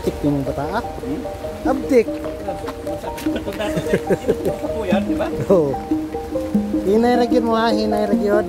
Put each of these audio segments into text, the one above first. Abdik yung bata. Abdik. Oh. Hinayragin mo ha, hinayragin.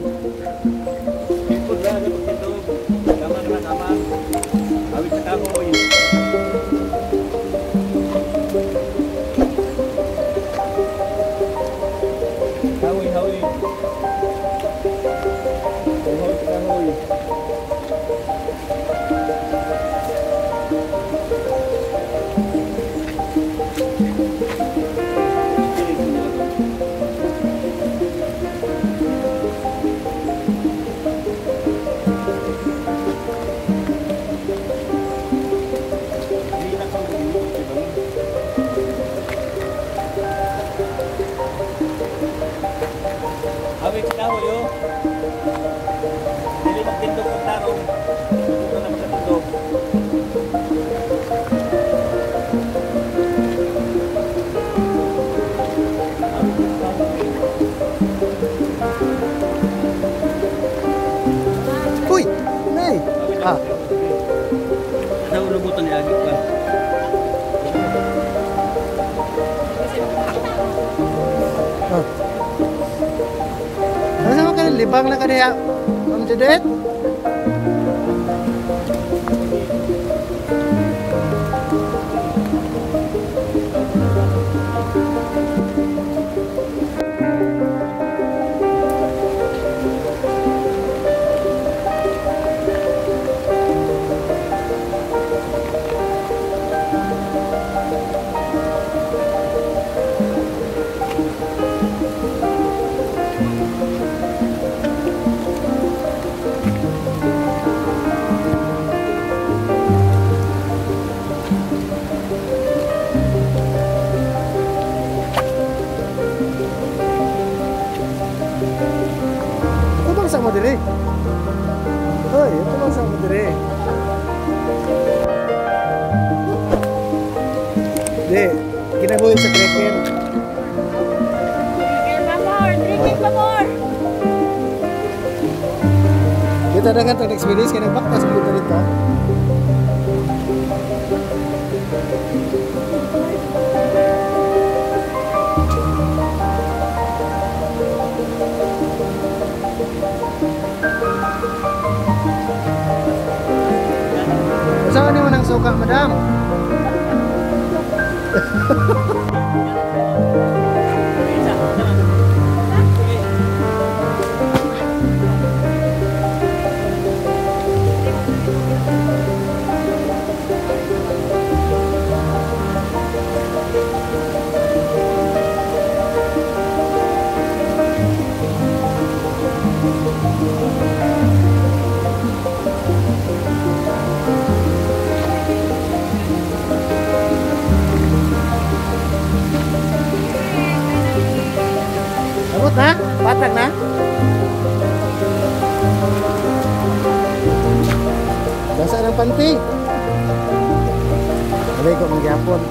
Libang na kaniya, Ma'am Judith. Dire. Hoy, ito lang sa dire. De, ginagawa sa trekking. Drinking pa more. Kita dengan trek experience kaya baktas dito dito. Saan niyo nang suka, madam? Nah, patag na. Basa ng panty. Alay ko mag-iapon.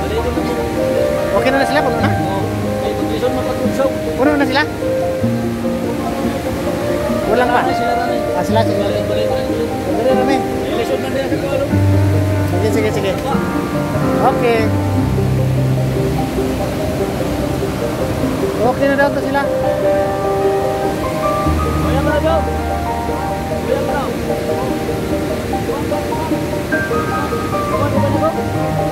Okay na na sila pag na? Ay, pag-reason mapag-usog. Una na sila? Ulang pa? Sila sila. Dali rami. Sige, sige, sige. Okay. Okay na daw to sila? Kuya pa daw. Kuya pa daw.